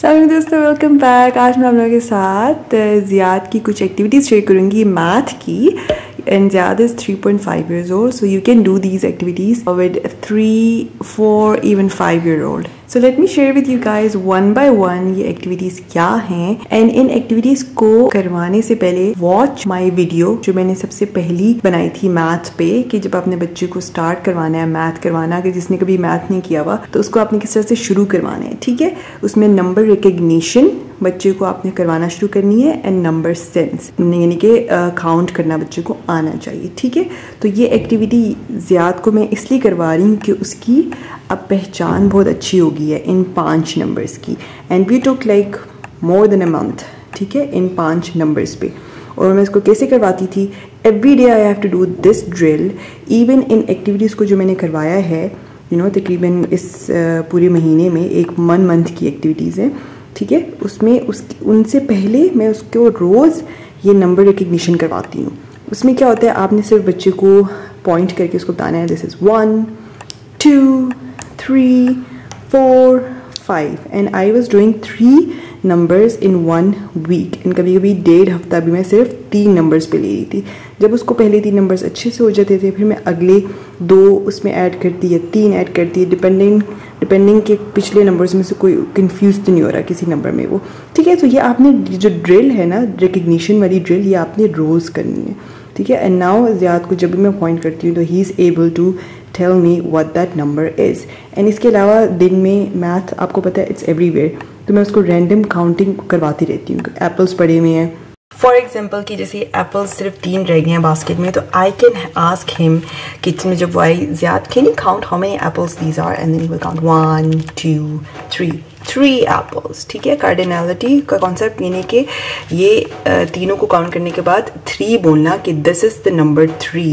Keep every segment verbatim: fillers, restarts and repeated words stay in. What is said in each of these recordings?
सलाम दोस्तों, welcome back. आज मैं आप लोगों के साथ ज़ियाद की कुछ एक्टिविटीज़ शेयर करूँगी मैथ की। And Ziyad is three point five years old, so you can do these activities with three, four, even five year old. So let me share with you guys one by one ये activities क्या हैं, and in activities को करवाने से पहले watch my video जो मैंने सबसे पहली बनाई थी math पे, कि जब आपने बच्चे को start करवाना है math करवाना, कि जिसने कभी math नहीं किया हुआ तो उसको आपने किस तरह से शुरू करवाना है, ठीक है। उसमें number recognition बच्चे को आपने करवाना शुरू करनी है, एंड नंबर सेंस यानी कि काउंट करना बच्चे को आना चाहिए, ठीक है। तो ये एक्टिविटी ज़ियाद को मैं इसलिए करवा रही हूँ कि उसकी अब पहचान बहुत अच्छी हो गई है इन पांच नंबर्स की। And we took like more than a month, ठीक है, इन पांच नंबर्स पे। और मैं इसको कैसे करवाती थी, every day I have to do this drill. Even इन एक्टिविटीज़ को जो मैंने करवाया है, यू नो, तकरीबन इस पूरे महीने में एक वन मंथ की एक्टिविटीज़ हैं, ठीक है। उसमें उस उनसे पहले मैं उसको रोज़ ये नंबर रिकग्निशन करवाती हूँ। उसमें क्या होता है, आपने सिर्फ बच्चे को पॉइंट करके उसको बताना है, this is one two three four five. And I was doing three numbers in one week. And कभी कभी डेढ़ हफ्ता भी मैं सिर्फ तीन नंबर्स पे ले रही थी। जब उसको पहले तीन नंबर्स अच्छे से हो जाते थे, फिर मैं अगले दो उसमें ऐड करती या तीन ऐड करती है, डिपेंडिंग डिपेंडिंग के पिछले नंबर्स में से कोई कंफ्यूज तो नहीं हो रहा किसी नंबर में वो, ठीक है। तो ये आपने जो ड्रिल है ना, रिकग्निशन वाली ड्रिल, ये आपने रोज़ करनी है, ठीक है। एंड नाउ ज़ियाद को जब भी मैं पॉइंट करती हूँ तो he is able to tell me what that number is. And इसके अलावा दिन में मैथ आपको पता है इट्स एवरीवेयर, तो मैं उसको रैंडम काउंटिंग करवाती रहती हूँ। एप्पल्स पड़े हुए हैं फॉर एग्जाम्पल, कि जैसे एप्पल्स सिर्फ तीन रह गए हैं बास्केट में, तो I can ask him kitchen में, जब वो आई, Ziyad can you count how many apples these are, and then he will count one two three, three apples, ठीक है। कार्डिनलिटी का कॉन्सेप्ट यानी कि ये तीनों को काउंट करने के बाद थ्री बोलना, कि this is the number three,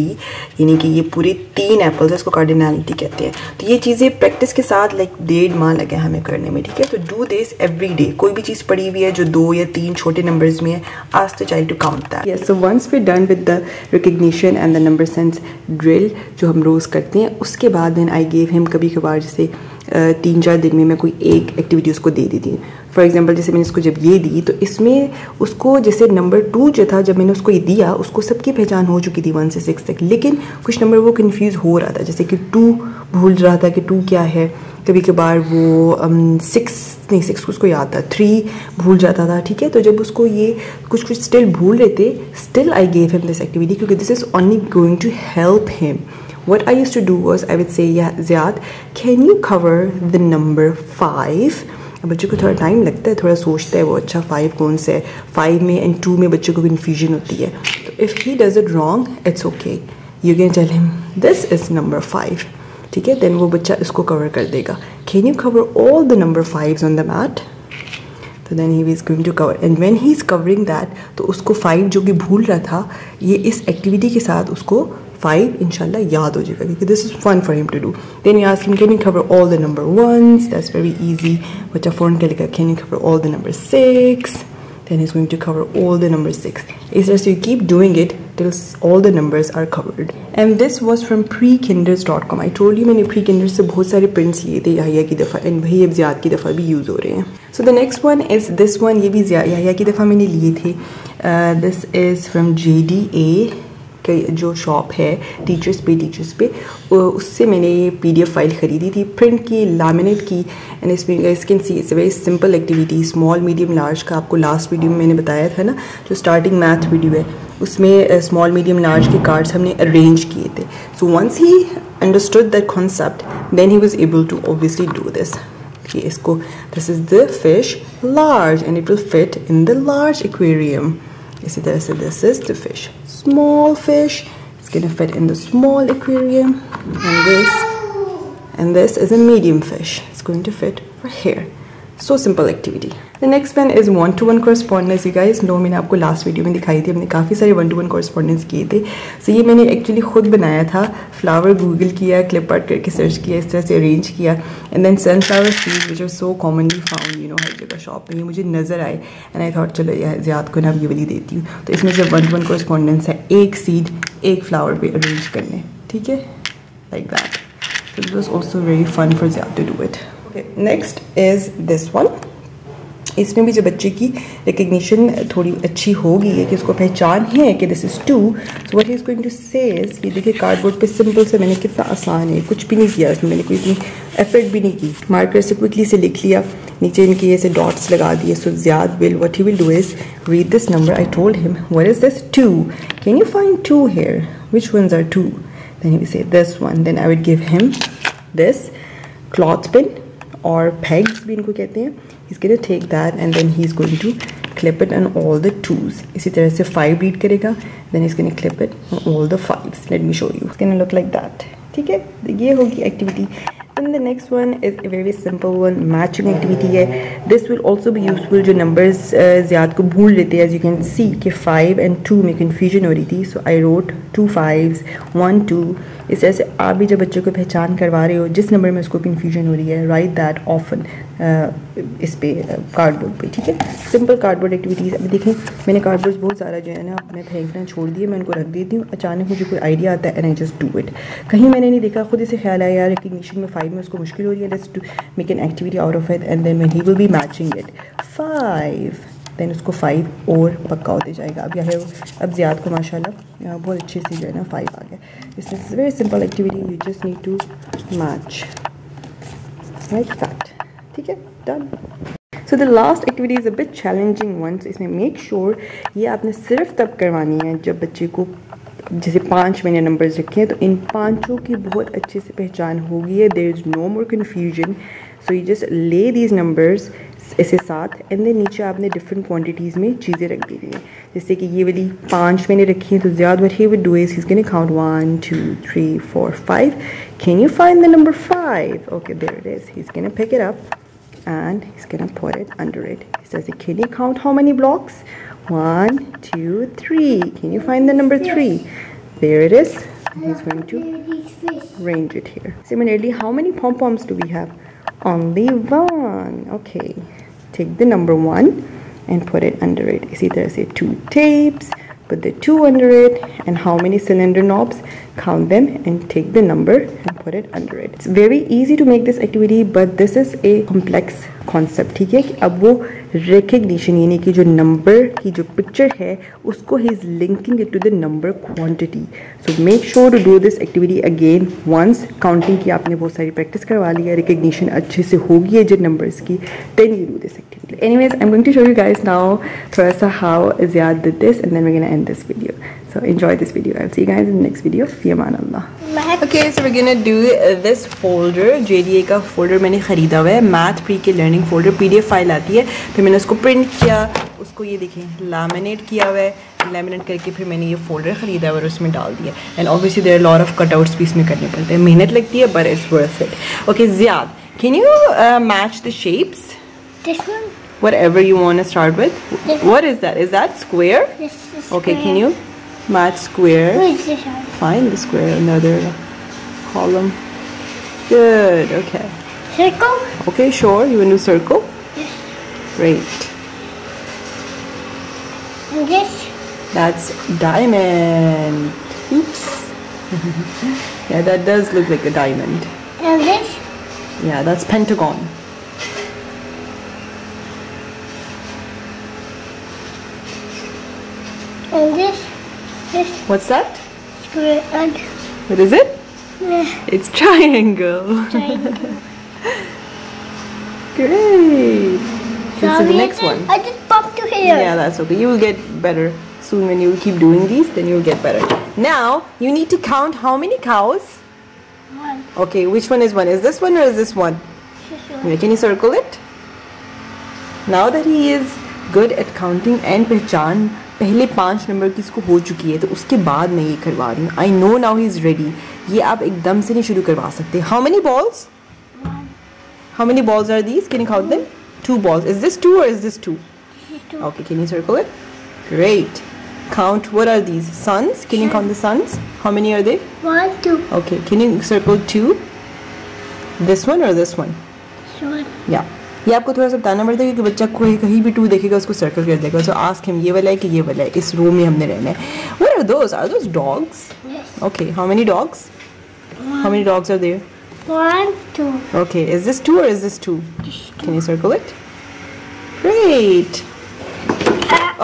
यानी कि ये पूरे तीन एप्पल्स है, इसको कार्डिनलिटी कहते हैं। तो ये चीज़ें प्रैक्टिस के साथ लाइक डेढ़ माह लगे हमें करने में, ठीक है। तो डू दिस एवरी डे। कोई भी चीज़ पड़ी हुई है जो दो या तीन छोटे नंबर्स में है, ask the child to count that. Yes, so once we done with the recognition and the number sense drill जो हम रोज़ करते हैं, उसके बाद देन आई गेव हिम, कभी कभार जैसे तीन चार दिन में मैं कोई एक एक्टिविटी उसको दे देती हूँ। फॉर एग्जांपल जैसे मैंने इसको जब ये दी, तो इसमें उसको जैसे नंबर टू जो था, जब मैंने उसको ये दिया, उसको सबकी पहचान हो चुकी थी वन से सिक्स तक, लेकिन कुछ नंबर वो कंफ्यूज हो रहा था, जैसे कि टू भूल रहा था कि टू क्या है। कभी कभार वो सिक्स नहीं सिक्स उसको याद था, थ्री भूल जाता था, ठीक है। तो जब उसको ये कुछ कुछ स्टिल भूल रहे थे, still I gave him this activity, क्योंकि this is only going to help him. What I used to do was I would say, yeah, Ziyad, can you cover the number five? बच्चे को थोड़ा time लगता है, थोड़ा सोचता है वो, अच्छा फाइव कौन सा है, फाइव में एंड टू में बच्चे को कन्फ्यूजन होती है। तो if he does it wrong, it's okay, you can tell him this is number five, ठीक है। देन वो बच्चा इसको कवर कर देगा, can you cover all the number fives on the mat, तो then he is going to cover. And when he is covering that, तो उसको फाइव जो कि भूल रहा था, ये इस एक्टिविटी के साथ उसको फाइव इंशाल्लाह याद हो जाएगा, क्योंकि this is fun for him to do. Then you ask him can you cover all the number ones, that's very easy, बच्चा फ़ोन कर लेगा, can you cover all the number six, then is going to cover all the number six. इस तरह से you keep doing it till all the numbers are covered. And this was from prekinders dot com. I told you मैंने prekinders से बहुत सारे prints लिए थे याहिया की दफ़ा, एंड भाई अब ज़ियाद की दफ़ा भी यूज़ हो रहे हैं। So the next one is this one, ये भी याहिया की दफ़ा मैंने लिए थे। uh, This is from J D A का जो शॉप है टीचर्स पे टीचर्स पे उससे मैंने ये पीडीएफ फाइल ख़रीदी थी, प्रिंट की, लैमिनेट की। एंड इसमें you guys can see it's very simple activity, small medium large का आपको लास्ट वीडियो में मैंने बताया था ना, जो स्टार्टिंग मैथ वीडियो है, उसमें स्मॉल मीडियम लार्ज के कार्ड्स हमने अरेंज किए थे। So once he understood that concept, then he was able to obviously do this. ये इसको, this is the fish large and it will fit in the large aquarium. इसी तरह से this is the fish small fish, it's going to fit in the small aquarium, and this and this is a medium fish, it's going to fit for here. So simple activity. The next one is one to one correspondence. You guys know मैंने आपको last video में दिखाई थी, हमने काफ़ी सारे one to one correspondence किए थे। So ये मैंने actually खुद बनाया था, flower google किया, clip art करके search किया, इस तरह से arrange किया, and then sunflower seeds which are so commonly found, you know, हर जगह शॉप में ये मुझे नज़र आए, and I thought चलो यार ज़ियाद को ना अब ये वाली देती हूँ। तो इसमें से one to one correspondence है, एक seed एक flower पे arrange करने, ठीक है, like that. So it was also very fun for Ziyad to do it. Okay, next is this one. इसमें भी जो बच्चे की रिकग्निशन थोड़ी अच्छी होगी है कि उसको पहचान है कि this is two, so what he is going to say is, ये देखिए कार्डबोर्ड पे सिंपल से मैंने कितना आसान है, कुछ भी नहीं किया इसमें, मैंने कोई इतनी एफर्ट भी नहीं की, मार्कर से क्विकली से लिख लिया, नीचे इनके ऐसे डॉट्स लगा दिए। So Ziyad will what he will do is read this number, I told him what is this two, can you find two here, which ones are two, then he would say this one, then I would give him this clothpin or pegs bhi inko kehte hain, he's going to take that and then he's going to clip it on all the twos, isi tarah se five read karega, then he's going to clip it on all the fives, let me show you, it's going to look like that, theek hai, ye hogi activity। And the next one is a very simple one, matching activity hai, this will also be useful jo numbers uh, zyad ko bhool lete hai, as you can see ke five and two mein confusion ho rahi thi, so I wrote two fives one two, is aise aap bhi jab bachche ko pehchan karwa rahe ho jis number mein usko confusion ho rahi hai, write that often uh, is pe uh, cardboard pe, theek hai, simple cardboard activities। abhi dekhiye maine cardboards bahut sara jo hai na apne phenkna chhod diye, main unko rakh deti hu, achanak mujhe koi idea aata hai and I just do it, kahin maine nahi dekha, khud se khayal aaya yaar recognition mein में उसको मुश्किल हो रही है, let's to make an activity out of it and then when he will be matching it five, then उसको five और पक्का होते जाएगा। अब यार अब ज़ियाद को माशाल्लाह बहुत अच्छे से जो है ना फाइव आ गया। This is very simple activity, you just need to match like that, ठीक है, done. So the last activity is a bit challenging one, इसमें मेक श्योर sure ये आपने सिर्फ तब करवानी है जब बच्चे को जैसे पाँच मैंने नंबर्स रखे हैं, तो इन पांचों की बहुत अच्छे से पहचान होगी है, there is no more confusion. So you just lay these numbers ऐसे साथ एंड देन नीचे आपने डिफरेंट क्वांटिटीज़ में चीज़ें रख दी हुई हैं, जैसे कि ये वाली पांच मैंने रखी हैं, तो ज़्यादा what he would do is he is going to count one two three four five, can you find the number five, okay there it is, he is going to pick it up and he's going to put it under it, he says can you count how many blocks, one two three, can you find the number three, there it is, he's going to arrange it here। Similarly, how many pom poms do we have, only one, okay, take the number one and put it under it, you see there's a two tapes, put the two under it, and how many cylinder knobs, count them and take the number and put it under it। It's very easy to make this activity, but this is a complex concept, ठीक है, कि अब वो recognition यानी कि जो number की जो picture है उसको he is linking it to the number quantity, so make sure to do this activity again once, counting की आपने बहुत सारी practice करवा ली है, recognition अच्छे से होगी है जो numbers की, then you do this activity। Anyways, I'm going to show you guys now थोड़ा सा how Ziyad did this and then we're gonna end this video, so enjoy this video, I'll see you guys in the next video, fi aman Allah। Okay, so we're gonna do this folder, J D A का folder मैंने ख़रीदा हुआ है, math pre के learning folder P D F file आती है, फिर मैंने उसको प्रिंट किया, उसको ये देखें लैमिनेट किया हुआ है, लैमिनेट करके फिर मैंने ये फोल्डर ख़रीदा और उसमें डाल दिया, and obviously there are lot of cutouts भी इसमें करने पड़ते हैं, मेहनत लगती है but it's worth it. Okay Ziyad, can you match the shapes, whatever you want to start with, what is that, is that square, okay can you match square, find the square, another column, good, okay, circle, okay sure, you want to circle, yes, great, and this, that's diamond, oops yeah that does look like a diamond, and this, yeah that's pentagon, and this, what's that? Square and what is it? Yeah. It's triangle. Triangle. Great. This is the next I one. I just popped to here. Yeah, that's okay. You will get better soon when you keep doing these. Then you will get better. Now you need to count how many cows. One. Okay, which one is one? Is this one or is this one? This one. Can you circle it? Now that he is good at counting and pehchan, पहले पाँच number की इसको हो चुकी है, तो उसके बाद मैं ये करवा रही हूँ। I know now he is ready, ये आप एकदम से नहीं शुरू करवा सकते। How many balls, how many balls are these, can you count them, two balls, is this two और is this two, okay can you circle it, great, count what are these, suns, can you count the suns, how many are they, one two, okay can you circle two, this one और this one, या ये आपको थोड़ा सा बताना पड़ता है क्योंकि बच्चा कोई कहीं भी टू देखेगा उसको सर्कल कर देगा, सो आस्क हिम ये वाला है कि ये वाला है, इस रूम में हमने रहना है। What are those, are those dogs, okay how many dogs, how many dogs are there, one two, okay is this two और is this two, can you circle it, Great.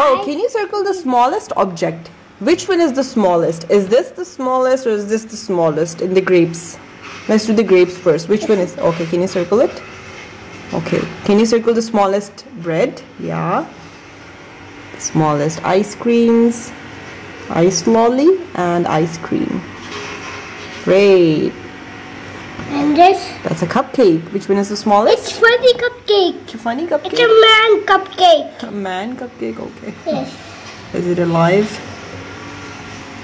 Oh, can you circle the smallest object? Which one is the smallest? Is this the smallest or is this the smallest in the grapes? Let's do the grapes first. Which one is... Okay, can you circle it? Okay. Can you circle the smallest bread? Yeah. Smallest ice creams. Ice lolly and ice cream. Great. And this? That's a cupcake. Which one is the smallest? It's funny cupcake. It's a funny cupcake? It's a man cupcake. A man cupcake, okay. Yes. Is it alive?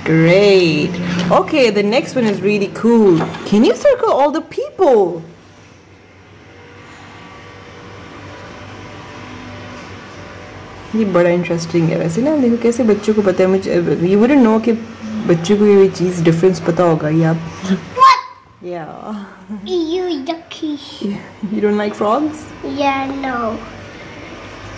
Great. Okay, the next one is really cool. Can you circle all the people? ये बड़ा interesting है वैसे ना देखो कैसे बच्चों को पता है मुझे you wouldn't know कि बच्चों को ये चीज़ difference पता होगा या yeah you yucky you don't like frogs yeah no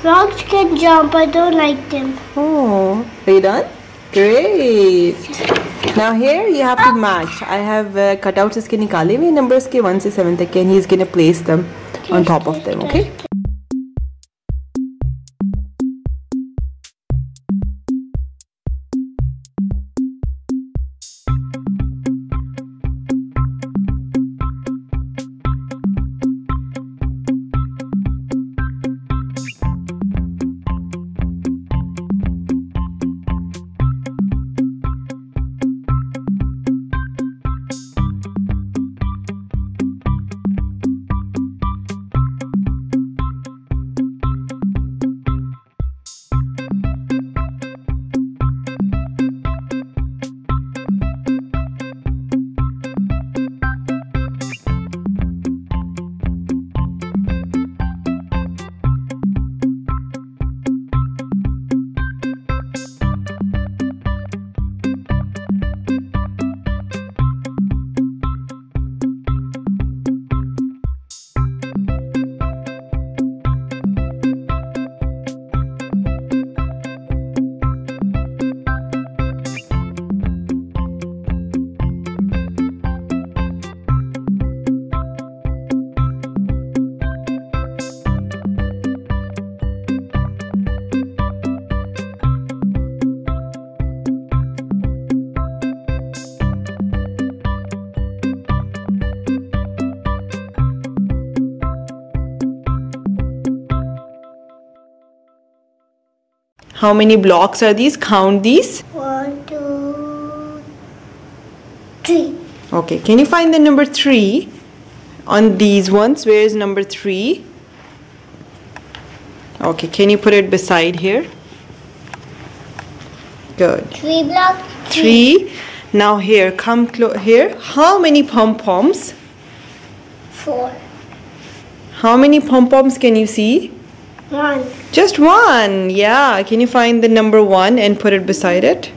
frogs can jump I don't like them oh are you done great now here you have to match I have uh, cutouts इसके निकाले हुए numbers के one से seven तक के and he's gonna place them on top of them okay How many blocks are these? Count these. One, two, three. Okay, can you find the number three on these ones? Where is number three? Okay, can you put it beside here? Good. Three blocks. Three. three. Now here, come close here. How many pom-poms? Four. How many pom-poms can you see? One. Just one. Yeah. Can you find the number one and put it beside it?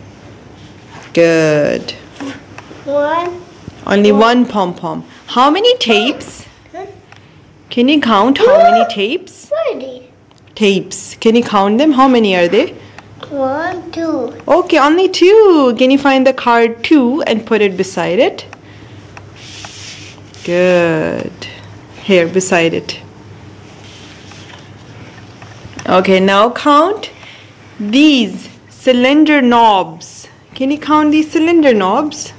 Good. One. Only one pom-pom. How many tapes? Huh? Can you count how many tapes? Thirty. Tapes. Can you count them? How many are they? One, two. Okay, only two. Can you find the card two and put it beside it? Good. Here, beside it. Okay, now count these cylinder knobs. Can you count these cylinder knobs?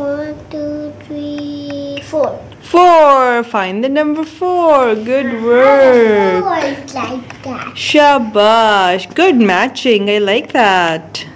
One, two, three, four. Four. Find the number four. Good work. Four is like that. Shabash. Good matching. I like that.